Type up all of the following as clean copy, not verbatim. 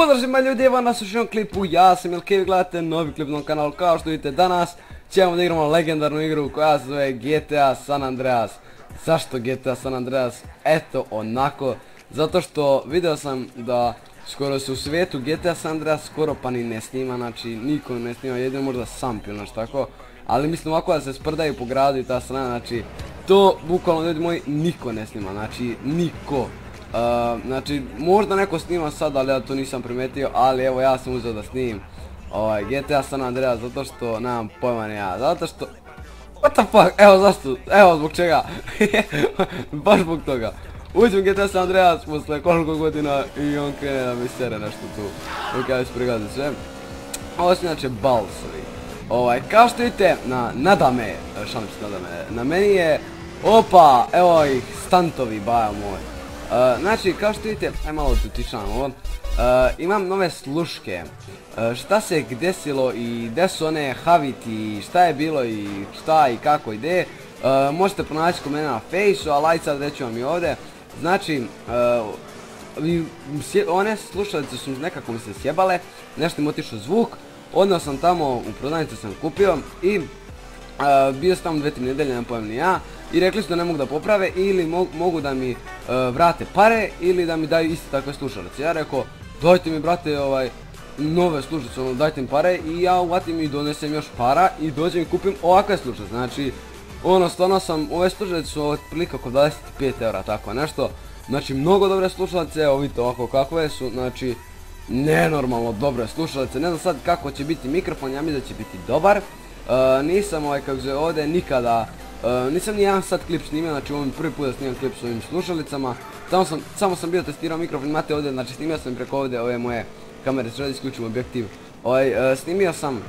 Pozdrav svima ljudi, evo nas u šom klipu, ja sam Milke, vi gledate novi klip na kanalu. Kao što vidite danas ćemo da igramo legendarnu igru koja se zove GTA San Andreas. Zašto GTA San Andreas? Eto onako, zato što video sam da skoro se u svijetu GTA San Andreas skoro pa ni ne snima, znači niko ne snima, jedino možda sam pil naš tako. Ali mislim ovako da se sprdaju po gradu i ta strana, znači to bukvalno ljudi moji niko ne snima, znači niko. Znači možda neko snima sad, ali ja to nisam primetio, ali evo ja sam uzeo da snim GTA San Andreas zato što nemam pojma ni ja, zato što what the fuck, evo zašto, evo zbog čega, baš zbog toga. Uđem GTA San Andreas posle koliko godina i on krene da mi sere nešto tu, ok, ja već prigazim sve. Ovo su inače balsovi, kao što vidite, nadame, šalim se nadame, na meni je, opa, evo ih, stantovi baja moj. Znači kao što vidite, aj malo dotičam ovo, imam nove sluške, šta se desilo i gdje su one Havit i šta je bilo i šta i kako ide, možete pronaći kod mene na Facebooku, a like sad reću vam i ovdje. Znači, one slušalice su nekako mi se sjebale, nešto im otišao zvuk, odnosno sam tamo u prodavnicu sam kupio i bio sam tamo 2-3 nedelje, ne pojem ni ja, i rekli su da ne mogu da poprave ili mogu da mi vrate pare ili da mi daju iste takve slušalice. Ja rekao, dajte mi brate nove slušalice, dajte mi pare, i ja uvatim i donesem još para i dođem i kupim ovakve slušalice. Znači ono stvarno sam, ove slušalice su otprilike oko 25 eura, tako nešto. Znači mnogo dobre slušalice, evo vidite ovako kakve su, znači nenormalno dobre slušalice. Ne znam sad kako će biti mikrofon, ja mislim da će biti dobar. Nisam kako zove ovdje nikada, nisam ni jedan sad klip snimio, znači ovo mi prvi put da snimam klip s ovim slušalicama. Samo sam bio testirao mikrofon, imate ovdje, znači snimio sam preko ovdje ove moje kamere, sredi isključim objektiv. Snimio sam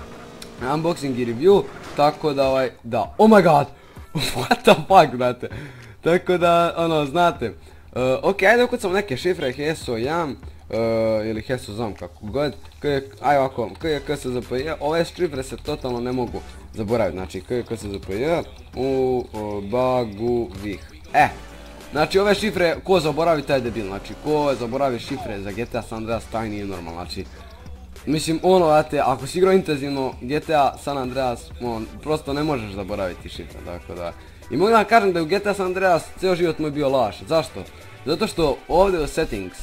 unboxing i review, tako da da, oh my god, what the fuck brate. Tako da, znate, ok, ajde ukucam neke šifre, heso jam, ili heso znam kako god, aj ovako, KJKSZPJ, ove šifre se totalno ne mogu zaboraviti, znači KJKSZPJ u bagovih. Znači ove šifre, ko zaboravi taj debil, znači ko zaboravi šifre za GTA San Andreas taj nije normalno, znači mislim znate, ako si igrao intenzivno GTA San Andreas, prosto ne možeš zaboraviti šifre, tako da. I mogu da kažem da je u GTA San Andreas ceo život moj bio laž, zašto? Zato što ovdje u settings,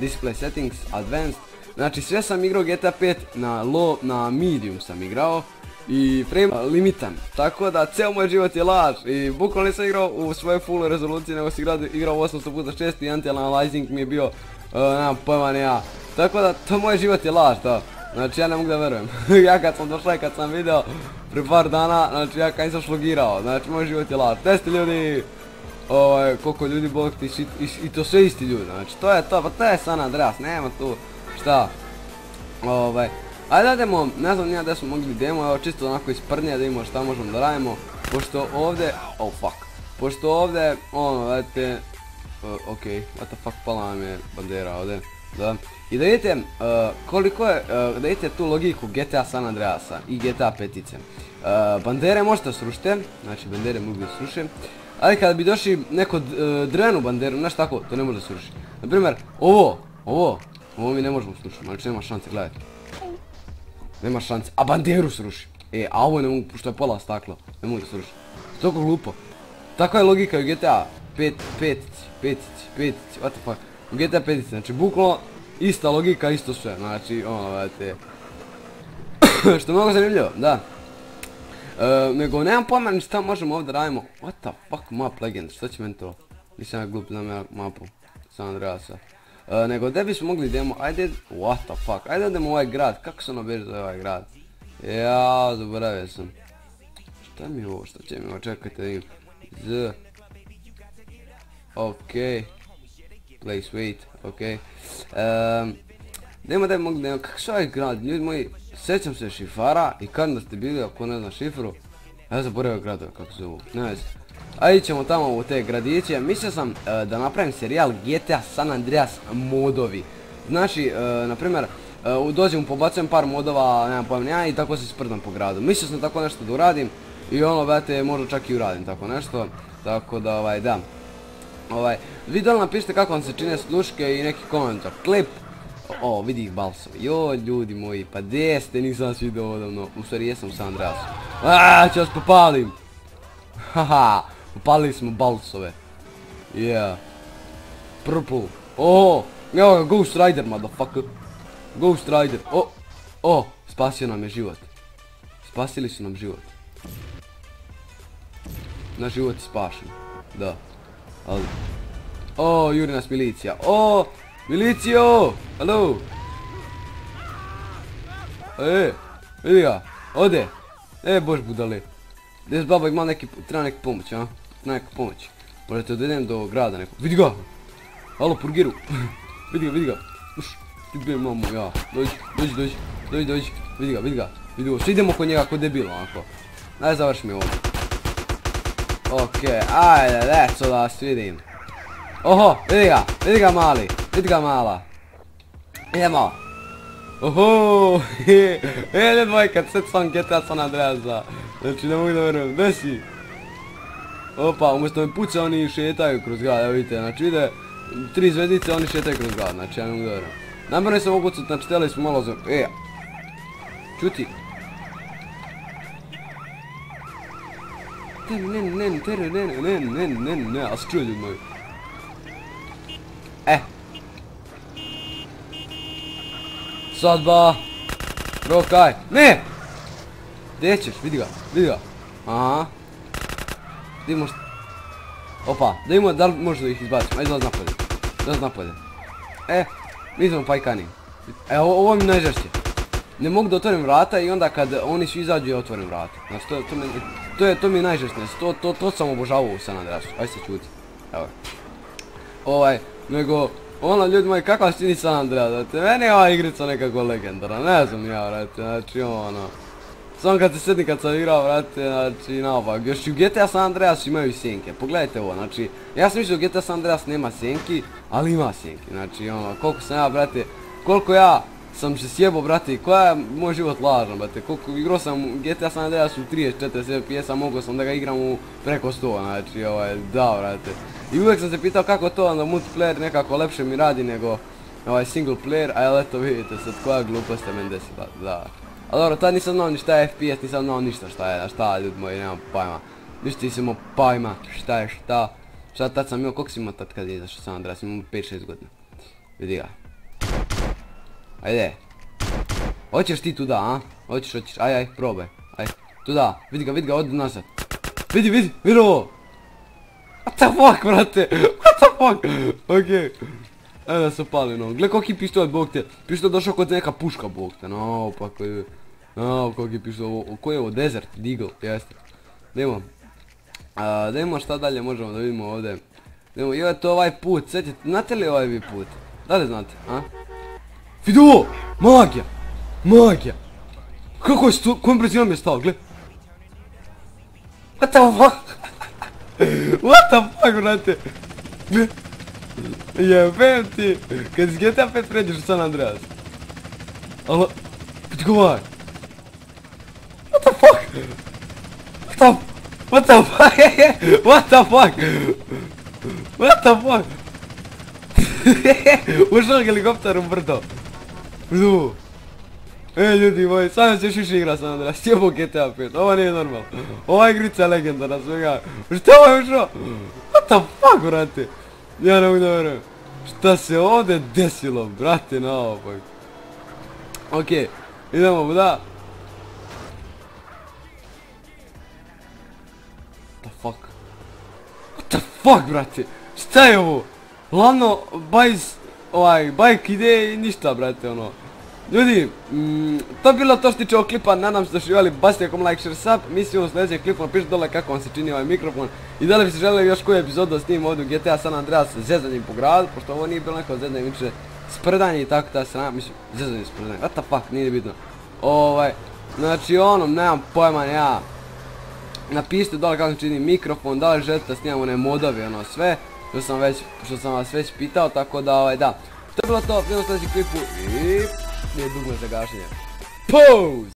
display settings, advanced, znači sve sam igrao GTA 5 na low, na medium sam igrao i frame limitan, tako da ceo moj život je laž i bukvalno nisam igrao u svojoj full rezoluciji, nego sam igrao 800x6 i anti-analyzing mi je bio, nemam pojma ni ja, tako da to moj život je laž, da. Znači ja ne mogu da verujem, ja kad sam došla i kad sam video prije par dana, znači ja kad nisam šlogirao, znači moj život je laž, testi ljudi! Koliko ljudi boliti i to sve isti ljudi, znači to je to, pa to je San Andreas, nema tu šta. Ajde idemo, ne znam nija gdje smo mogli idemo, evo čisto onako isprdnije da imamo šta možemo da radimo. Pošto ovdje, oh fuck, pošto ovdje, gledajte, ok, what the fuck, pala vam je bandera ovdje, da. I da vidite koliko je, da vidite tu logiku GTA San Andreasa i GTA 5-ice. Bandere možete srušiti, znači bandere mogu da srušiti. Ali kada bi došli neko drvenu banderu, nešto tako, to ne može da sruši. Naprimjer, ovo mi ne možemo srušiti, znači nema šanse, gledajte. Nema šanse, a banderu sruši. A ovo ne mogu, pošto je pola staklo, ne mogu da sruši. Toliko glupo. Takva je logika u GTA 5-ici, what the fuck. U GTA 5-ici, znači bukvalno ista logika, isto sve, znači gledajte. Što je mnogo zanimljivo, da. Nego nemam pojma ni šta možemo ovdje radimo. What the fuck map legend, šta će meni to? Nisam ja glup, znam ja mapu San Andreasa. Nego gdje bismo mogli idemo, ajde, what the fuck, ajde idemo u ovaj grad, kako se ono beže za ovaj grad? Jao, zaboravio sam. Šta mi je ovo, šta će mi ovo, čekajte da vidim. Z. Okej. Place wait, okej. Nema da bi mogli da imamo, kako se ovaj grad, ljudi moji, sjećam se šifara i kad da ste bili, ako ne znam šifru, ja zaboravio gradove kako se ovo, ne vezi. Ajde ćemo tamo u te gradiće, mislio sam da napravim serijal GTA San Andreas modovi. Znači, naprimjer, dođem, pobacujem par modova, nemam pojma ja, i tako se sprdam po gradu. Mislio sam tako nešto da uradim i možda čak i uradim tako nešto, tako da da. Vi dole napišite kako vam se čine sluške i neki komentar, klip. O, vidi ih balsovi, joj ljudi moji, pa gdje ste, nisam vas vidio odavno, u stvari jesam u San Andreasu. Aaaa, ću vas popalim! Haha, popalili smo balsove. Yeah. Purple. O, evo ga, Ghost Rider, motherfucker. Ghost Rider, o, spasio nam je život. Spasili su nam život. Na život je spašen, da. Ali... O, juri nas milicija, o! Milicijo! Halo! E, vidi ga, ode! E, bož budale. Des baba ima neki, treba neki pomoć, a? Treba neki pomoć. Možete odvedem do grada nekog. Vidi ga! Halo, purgiru! Vidi ga, vidi ga! Uš, ti bi mamo, ja. Dođi. Vidi ga, vidi ga. Vidi ga, svi idemo kod njega ko debilo, onako. Daj, završi mi ovdje. Okej, ajde, let's da vas vidim. Oho, vidi ga mali, vidi ga mala. Idemo. Oho, ne dvojka, sad sam GTA San Andreasa. Znači ne mogu da vrnem, gdje si? Opa, umjesto me puca oni šetaju kroz grad, evo vidite, znači vide, tri zvezdice oni šetaju kroz grad, znači ja ne mogu da vrnem. Namjerno sam opucat, znači tijeli smo malo zem, čuti. Ne, ali se čuje ljudi moji. Sadba! Rokaj! Ne! Gdje ćeš? Vidi ga, vidi ga. Aha. Da imamo što... Opa, da imamo, da li možda ih izbacimo? Ajde, da vas napade. Mi smo pajkani. Ovo mi najžešće. Ne mogu da otvorim vrata i onda kad oni svi izađu ja otvorim vrata. Znači, to mi je najžešće. To sam obožavao u San Andreasu. Ajde se čuti. Evo. Nego, ono ljudi moji, kakva štini San Andreas, znači, meni je ova igrica nekako legendara, ne znam ja, vrati, znači, ono... Samo kad se sjetim kad sam igrao, vrati, znači, naopak, još i u GTA San Andreas imaju senke, pogledajte ovo, znači, ja sam mislio GTA San Andreas nema senki, ali ima senki, znači, ono, koliko sam ja, brate, koliko ja sam se sjebao, brate, koja je moj život lažan, brate, koliko igrao sam u GTA San Andreas u 30-40 FPS-a, mogao sam da ga igram u preko 100, znači, da, vrati. I uvijek sam se pitao kako to, onda multiplayer nekako lepše mi radi nego single player, a jel eto vidite sad koja glupost je meni desila, da. A dobro, tad nisam znao ni šta je FPS, nisam znao ništa šta je, šta ljudi moji, nemam pajma. Šta tad sam imao, koliko si imao tad kad je izašao San Andreas, imao 5-6 godina. Vidi ga. Ajde. Hoćeš ti tu da, a? Hoćeš, aj, probaj, aj. Tu da, vidi ga, odi nazad. Vidi ovo! What the fuck, brate, what the fuck. Okej, evo da se opali, no, gle koliki pištol, bog te, pištol došao kod neka puška, bog te, no, pa koji, no, koliki pištol, koji je ovo, desert, eagle, jeste, da imamo šta dalje možemo da vidimo ovdje, joj je to ovaj put, sjetite, znate li ovaj vi put, da li znate, a? Vidi ovo, magija, kako je sto, kojim brzinom je stao, gle, what the fuck. What the fuck, brate? Jebem ti! Kad iz GTA 5 pređeš u San Andreas. Alo... Vidi govaj! What the fuck? What the fuck? Ušao helikopter u brdo. Vidi ovo. Ljudi moji, sam se još više igra San Andreas, jebo GTA 5, ovo nije normalno. Ova igrica je legendara svega. Šta ovo je ušao? What the fuck, brate? Ja ne mogu da verujem. Šta se ovdje desilo, brate, na ovo pak. Okej, idemo buda. What the fuck, brate? Šta je ovo? Lano, bajk ide i ništa, brate, ono. Ljudi, to je bilo to što tiče ovog klipa, nadam se da ste uživali, bacite nekom like, share, sub, mi svi u sljedećem klipu, napišite dole kako vam se čini ovaj mikrofon i da li bi se želeli još koju epizodu da snimim ovdje u GTA San Andreas zezanjem po gradu, pošto ovo nije bilo neko zezanje, više sprdanje i tako ta strana, mislim, zezanje sprdanje, what the fuck, nije bitno. Znači ono, nemam pojma, ja, napišite dole kako se čini mikrofon, da li želite da snimam one modove, ono sve, što sam vas već pitao, tako da, da, to je bilo to, vidimo u sljedećem klipu i... Nije dugme za gašenje. Pause!